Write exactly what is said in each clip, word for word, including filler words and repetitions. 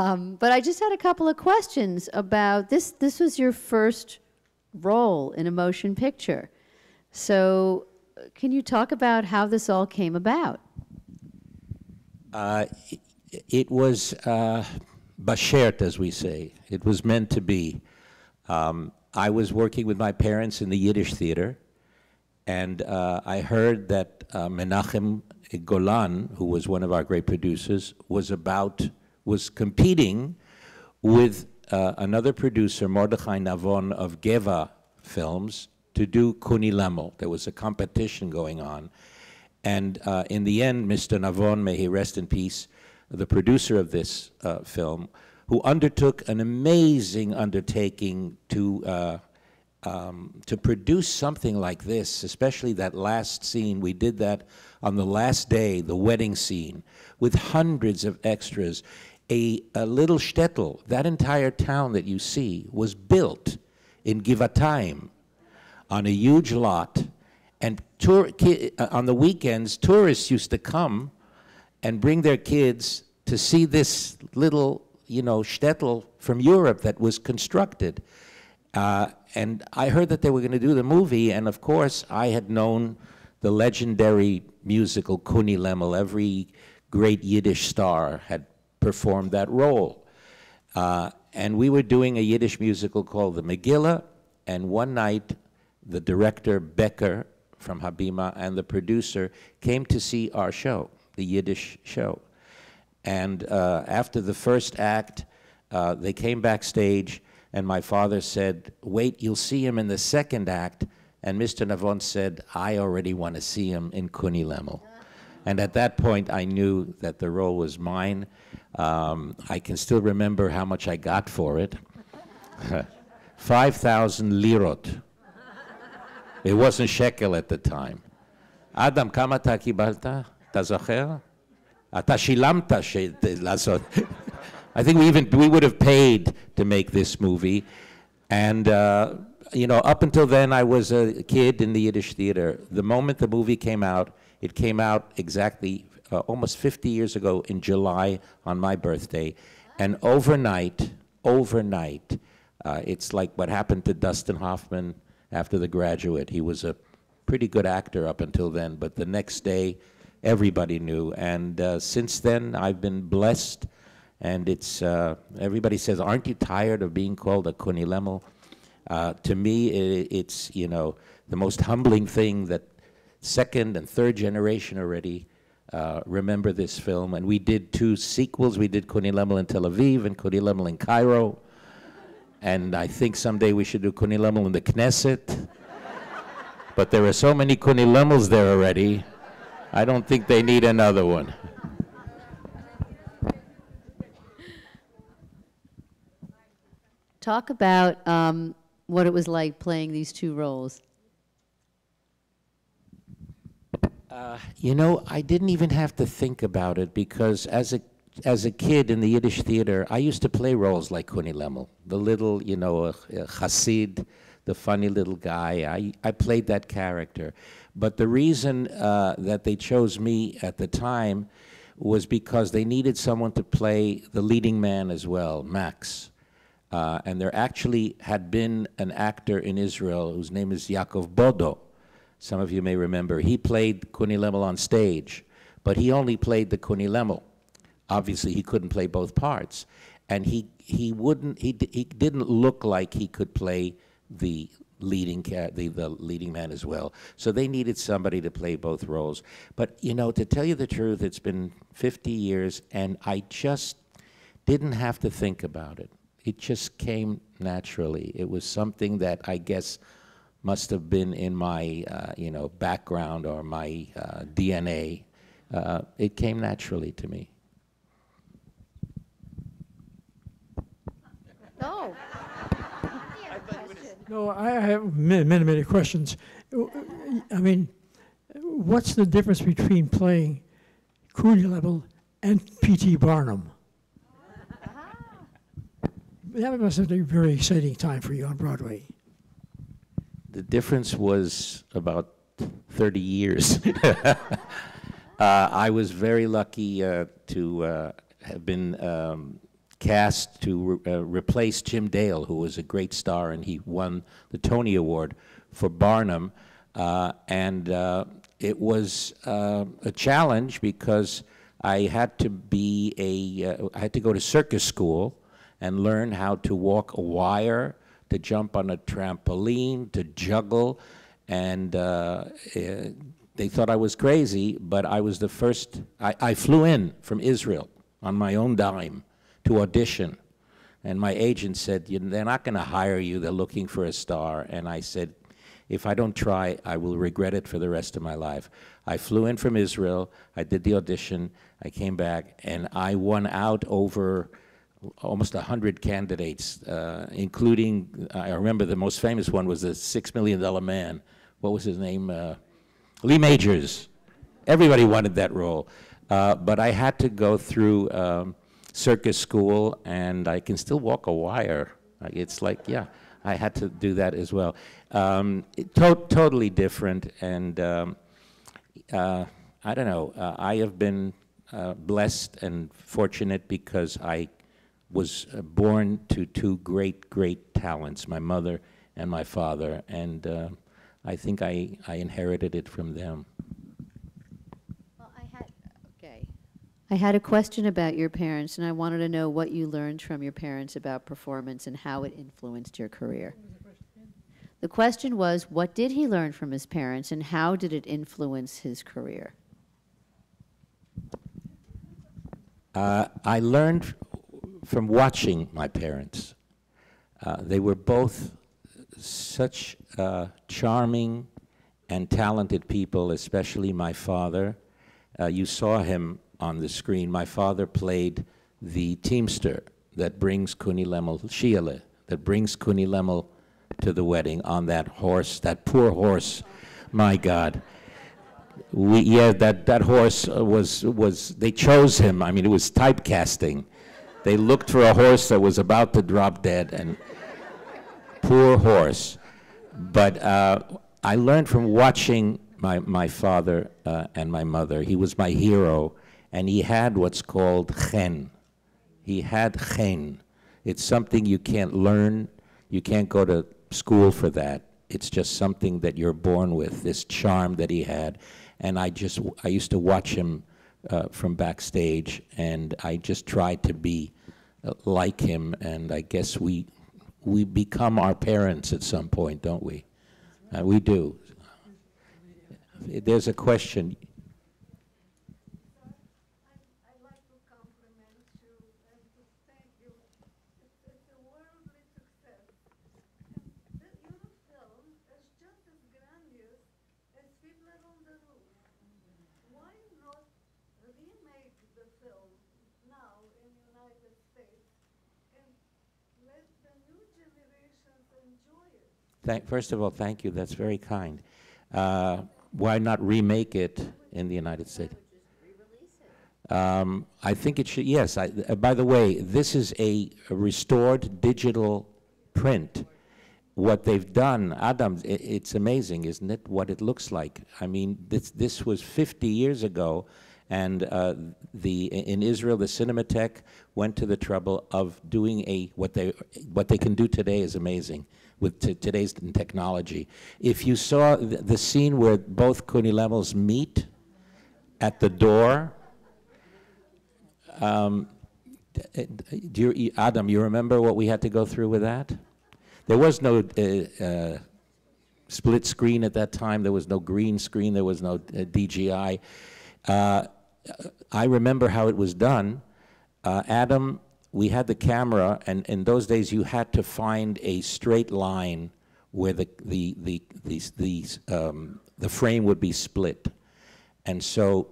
Um, but I just had a couple of questions about this. This was your first role in a motion picture. So can you talk about how this all came about? Uh, it, it was uh, bashert, as we say. It was meant to be. Um, I was working with my parents in the Yiddish theater, and uh, I heard that uh, Menachem Golan, who was one of our great producers, was about was competing with uh, another producer, Mordechai Navon of Geva Films, to do Kuni Lemel. There was a competition going on. And uh, in the end, Mister Navon, may he rest in peace, the producer of this uh, film, who undertook an amazing undertaking to, uh, um, to produce something like this, especially that last scene. We did that on the last day, the wedding scene, with hundreds of extras. A, a little shtetl, that entire town that you see, was built in Givatayim on a huge lot, and tour, ki, uh, on the weekends, tourists used to come and bring their kids to see this little, you know, shtetl from Europe that was constructed. Uh, and I heard that they were going to do the movie, and of course, I had known the legendary musical Kuni Lemel. Every great Yiddish star had performed that role. Uh, and we were doing a Yiddish musical called The Megillah, and one night, the director, Becker, from Habima, and the producer came to see our show, the Yiddish show. And uh, after the first act, uh, they came backstage, and my father said, wait, you'll see him in the second act. And Mister Navon said, I already want to see him in Kuni Lemel. And at that point, I knew that the role was mine. Um, I can still remember how much I got for it. five thousand lirot. It wasn't shekel at the time. Adam, kama ta kibalta? Ta zocher? Ata shilamta lazot. I think we even we would have paid to make this movie. And uh, you know, up until then, I was a kid in the Yiddish theater. The moment the movie came out, it came out exactly uh, almost fifty years ago in July on my birthday, and overnight, overnight, uh, it's like what happened to Dustin Hoffman after The Graduate. He was a pretty good actor up until then, but the next day, everybody knew. And uh, since then, I've been blessed, and it's, uh, everybody says, aren't you tired of being called a Kuni Lemel? Uh, to me, it, it's, you know, the most humbling thing that second and third generation already uh, remember this film. And we did two sequels. We did Kuni Lemel in Tel Aviv and Kuni Lemel in Cairo. And I think someday we should do Kuni Lemel in the Knesset. But there are so many Kuni Lemels there already, I don't think they need another one. Talk about um, what it was like playing these two roles. Uh, you know, I didn't even have to think about it, because as a As a kid in the Yiddish theater, I used to play roles like Kuni Lemel, the little, you know, uh, chassid, the funny little guy. I, I played that character. But the reason uh, that they chose me at the time was because they needed someone to play the leading man as well, Max. Uh, and there actually had been an actor in Israel whose name is Yaakov Bodo. Some of you may remember. He played Kuni Lemel on stage, but he only played the Kuni Lemel. Obviously, he couldn't play both parts, and he he wouldn't he he didn't look like he could play the leading the, the leading man as well. So they needed somebody to play both roles. But you know, to tell you the truth, it's been fifty years, and I just didn't have to think about it. It just came naturally. It was something that I guess must have been in my uh, you know background or my uh, D N A. Uh, it came naturally to me. No. No, I have many, many, many questions. I mean, what's the difference between playing Kuni Lemel and P T Barnum? That must have been a very exciting time for you on Broadway. The difference was about thirty years. uh, I was very lucky uh, to uh, have been um, cast to re uh, replace Jim Dale, who was a great star, and he won the Tony Award for Barnum. Uh, and uh, it was uh, a challenge because I had to be a, uh, I had to go to circus school and learn how to walk a wire, to jump on a trampoline, to juggle, and uh, it, they thought I was crazy, but I was the first, I, I flew in from Israel on my own dime to audition. And my agent said, they're not gonna hire you, they're looking for a star. And I said, if I don't try, I will regret it for the rest of my life. I flew in from Israel, I did the audition, I came back, and I won out over almost one hundred candidates, uh, including, I remember the most famous one was the six million dollar man. What was his name? Uh, Lee Majors. Everybody wanted that role. Uh, but I had to go through um, circus school, and I can still walk a wire. It's like, yeah, I had to do that as well. Um, it to totally different, and um, uh, I don't know. Uh, I have been uh, blessed and fortunate because I was born to two great, great talents, my mother and my father, and uh, I think I, I inherited it from them. Well, I had, okay. I had a question about your parents, and I wanted to know what you learned from your parents about performance and how it influenced your career. The question was, what did he learn from his parents, and how did it influence his career? Uh, I learned from watching my parents. Uh, they were both such uh, charming and talented people, especially my father. Uh, you saw him on the screen. My father played the teamster that brings Kuni Lemel, Shiele, that brings Kuni Lemel to the wedding on that horse, that poor horse, my God. We, yeah, that, that horse was, was, they chose him. I mean, it was typecasting. They looked for a horse that was about to drop dead, and poor horse. But uh, I learned from watching my, my father uh, and my mother. He was my hero, and he had what's called chen. He had chen. It's something you can't learn. You can't go to school for that. It's just something that you're born with, this charm that he had. And I just, I used to watch him Uh, from backstage, and I just tried to be uh, like him, and I guess we we become our parents at some point, don't we? Uh, we do. There's a question. I'd like to compliment you and to thank you. It's a worldly success. Your film is just as grandiose as people on the roof. Why not remake the film now in the United States and let the new generations enjoy it? Thank, first of all, thank you. That's very kind. Uh, why not remake it in the United States? Um, I think it should, yes. I, uh, by the way, this is a, a restored digital print. What they've done, Adam, it, it's amazing, isn't it, what it looks like? I mean, this, this was fifty years ago, and uh, the, in Israel, the Cinematheque went to the trouble of doing a, what they, what they can do today is amazing with today's technology. If you saw the, the scene where both Kuni Lemels meet at the door, um, do you, Adam, you remember what we had to go through with that? There was no uh, uh, split screen at that time, there was no green screen, there was no uh, D G I. Uh, I remember how it was done. Uh, Adam, we had the camera, and in those days you had to find a straight line where the the the the, the, um, the frame would be split. And so,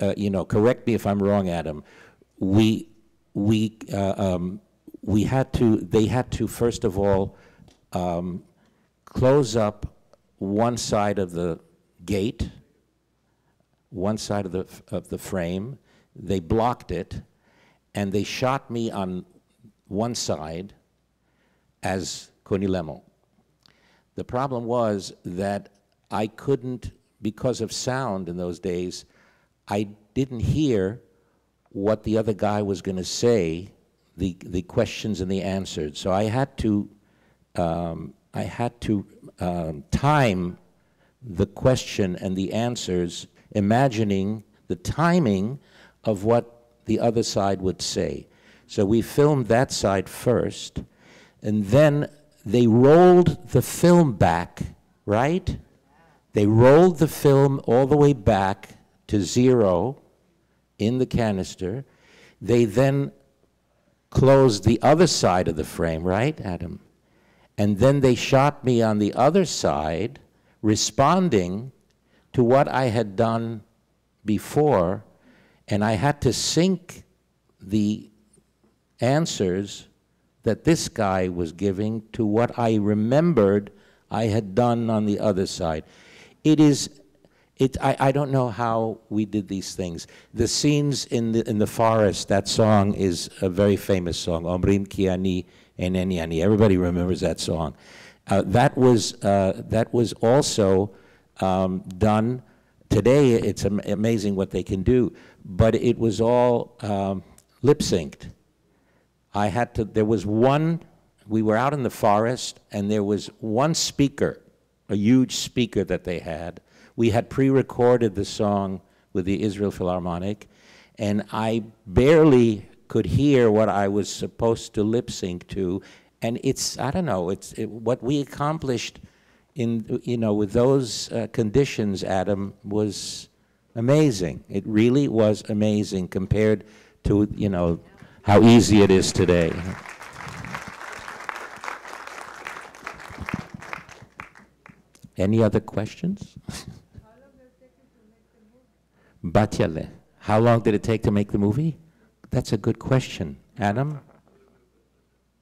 uh, you know, correct me if I'm wrong, Adam. We we uh, um, we had to. They had to first of all um, close up one side of the gate. One side of the, of the frame, they blocked it, and they shot me on one side as Kuni Lemel. The problem was that I couldn't, because of sound in those days, I didn't hear what the other guy was going to say, the the questions and the answers. So I had to um, I had to um, time the question and the answers, imagining the timing of what the other side would say. So we filmed that side first, and then they rolled the film back, right? They rolled the film all the way back to zero in the canister. They then closed the other side of the frame, right, Adam? And then they shot me on the other side, responding to what I had done before, and I had to sync the answers that this guy was giving to what I remembered I had done on the other side. It is, it, I, I don't know how we did these things. The scenes in the, in the forest, that song is a very famous song, Omrim Kiani Eneniani. Everybody remembers that song. Uh, that, was, uh, that was also um, done. Today, it's am amazing what they can do, but it was all um, lip-synced. I had to, there was one, we were out in the forest, and there was one speaker, a huge speaker that they had. We had pre-recorded the song with the Israel Philharmonic, and I barely could hear what I was supposed to lip-sync to, and it's, I don't know, it's it, what we accomplished in, you know, with those uh, conditions, Adam, was amazing. It really was amazing compared to, you know, how easy it is today. Any other questions? How long did it take you to make the movie? Batyale. How long did it take to make the movie? That's a good question. Adam?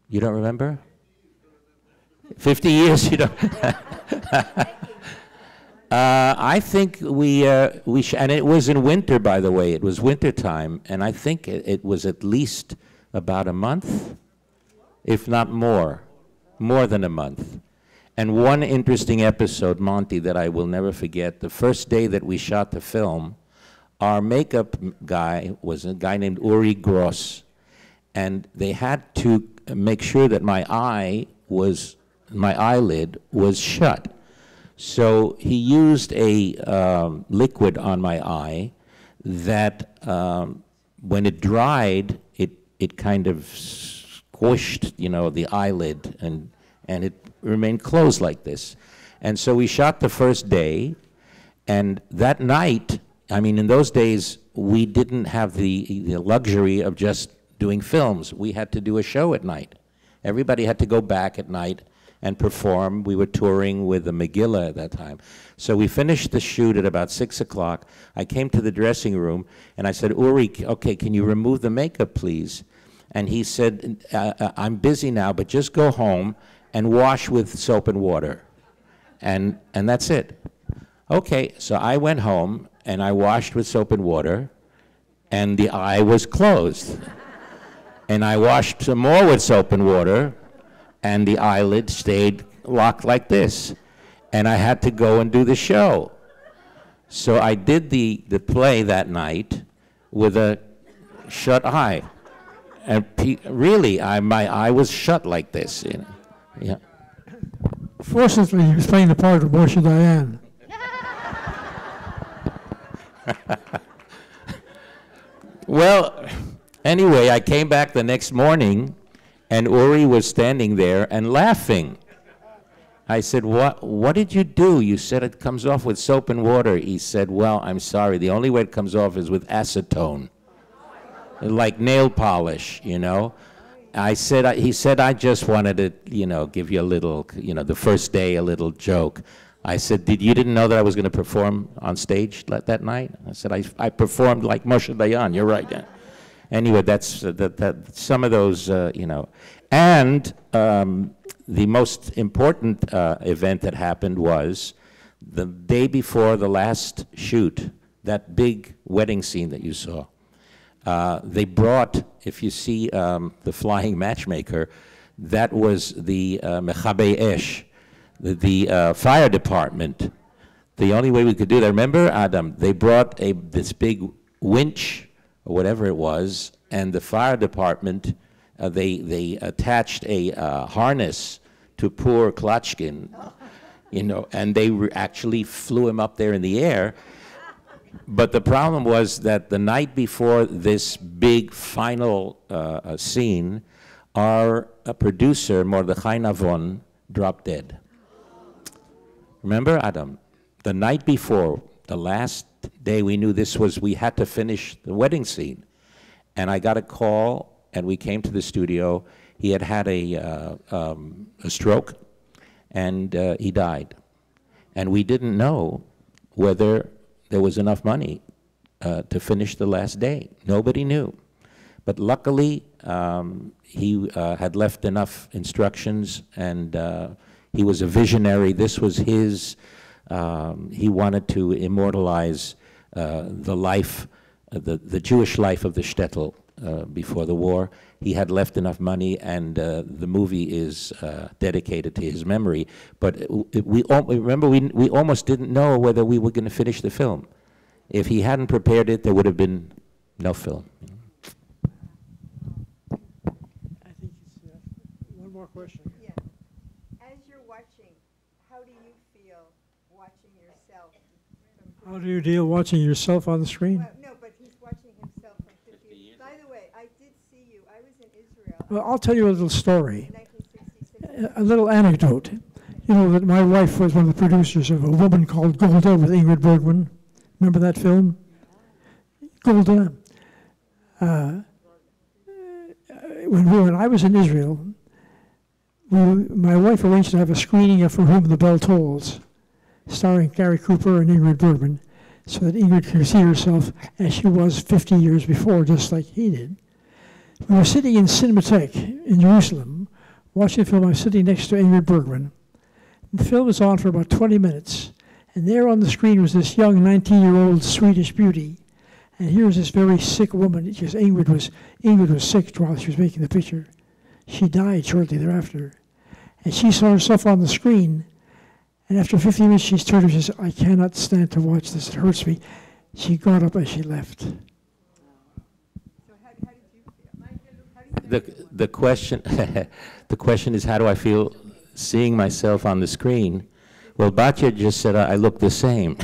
You don't remember? fifty years, you don't. uh, I think we, uh, we sh and it was in winter, by the way. It was winter time, and I think it, it was at least about a month, if not more, more than a month. And one interesting episode, Monty, that I will never forget, the first day that we shot the film, our makeup guy was a guy named Uri Gross, and they had to make sure that my eye was, my eyelid was shut. So he used a um, liquid on my eye that um, when it dried, it, it kind of squished, you know, the eyelid, and, and it remained closed like this. And so we shot the first day, and that night, I mean, in those days, we didn't have the, the luxury of just doing films. We had to do a show at night. Everybody had to go back at night and perform. We were touring with the Megillah at that time. So we finished the shoot at about six o'clock. I came to the dressing room and I said, Uri, okay, can you remove the makeup, please? And he said, uh, I'm busy now, but just go home and wash with soap and water. And, and that's it. Okay, so I went home and I washed with soap and water, and the eye was closed. And I washed some more with soap and water, and the eyelid stayed locked like this. And I had to go and do the show. So I did the, the play that night with a shut eye. And pe really, I, my eye was shut like this. You know? Yeah. Fortunately, he was playing the part of Moshe Dayan. Well, anyway, I came back the next morning, and Uri was standing there and laughing. I said, what, what did you do? You said it comes off with soap and water. He said, well, I'm sorry. The only way it comes off is with acetone, like nail polish, you know. I said, I, he said, I just wanted to, you know, give you a little, you know, the first day, a little joke. I said, did you didn't know that I was going to perform on stage that, that night? I said, I, I performed like Moshe Dayan. You're right. Yeah. Anyway, that's uh, that, that some of those, uh, you know. And um, the most important uh, event that happened was the day before the last shoot, that big wedding scene that you saw. Uh, they brought, if you see um, The Flying Matchmaker, that was the uh, Mechabei Esh, the, the uh, fire department. The only way we could do that, remember, Adam, they brought a, this big winch, or whatever it was, and the fire department, uh, they, they attached a uh, harness to poor Klotchkin, you know, and they re actually flew him up there in the air. But the problem was that the night before this big final uh, scene, our uh, producer, Mordechai Navon, dropped dead. Remember, Adam? The night before, the last day we knew this was, we had to finish the wedding scene. And I got a call, and we came to the studio. He had had a, uh, um, a stroke, and uh, he died. And we didn't know whether there was enough money uh, to finish the last day. Nobody knew. But luckily, um, he uh, had left enough instructions, and uh, he was a visionary. This was his, um, he wanted to immortalize uh, the life, uh, the, the Jewish life of the shtetl uh, before the war. He had left enough money, and uh, the movie is uh, dedicated to his memory. But it, it, we all, remember, we, we almost didn't know whether we were going to finish the film. If he hadn't prepared it, there would have been no film. I think it's uh, one more question. Yeah. As you're watching, how do you feel watching yourself? How do you deal watching yourself on the screen? Well, no, but he's watching himself on the computer. By the way, I did see you. I was in Israel. Well, I'll tell you a little story, a little anecdote. You know that my wife was one of the producers of a woman called Golda with Ingrid Bergman. Remember that film? Golda. Uh, when, we, when I was in Israel, we, my wife arranged to have a screening of For Whom the Bell Tolls, starring Gary Cooper and Ingrid Bergman, so that Ingrid could see herself as she was fifty years before, just like he did. We were sitting in Cinematheque in Jerusalem, watching the film. I was sitting next to Ingrid Bergman. The film was on for about twenty minutes, and there on the screen was this young nineteen-year-old Swedish beauty, and here was this very sick woman. Because Ingrid was, Ingrid was sick while she was making the picture. She died shortly thereafter, and she saw herself on the screen. And after fifteen minutes, she turned and says, "I cannot stand to watch this. It hurts me." She got up and she left. The the question the question is, how do I feel seeing myself on the screen? Well, Batya just said I look the same.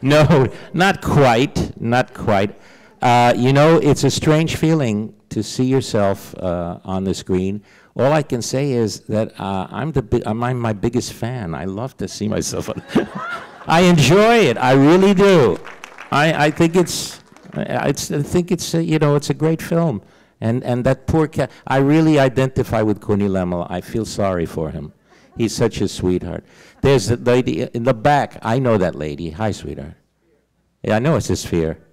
No, not quite, not quite. Uh, you know, it's a strange feeling to see yourself uh, on the screen. All I can say is that uh, I'm the I'm my biggest fan. I love to see myself. On I enjoy it. I really do. I I think it's I, I think it's a, you know, it's a great film. And and that poor cat. I really identify with Kuni Lemel. I feel sorry for him. He's such a sweetheart. There's a lady in the back. I know that lady. Hi, sweetheart. Yeah, I know it's a sphere.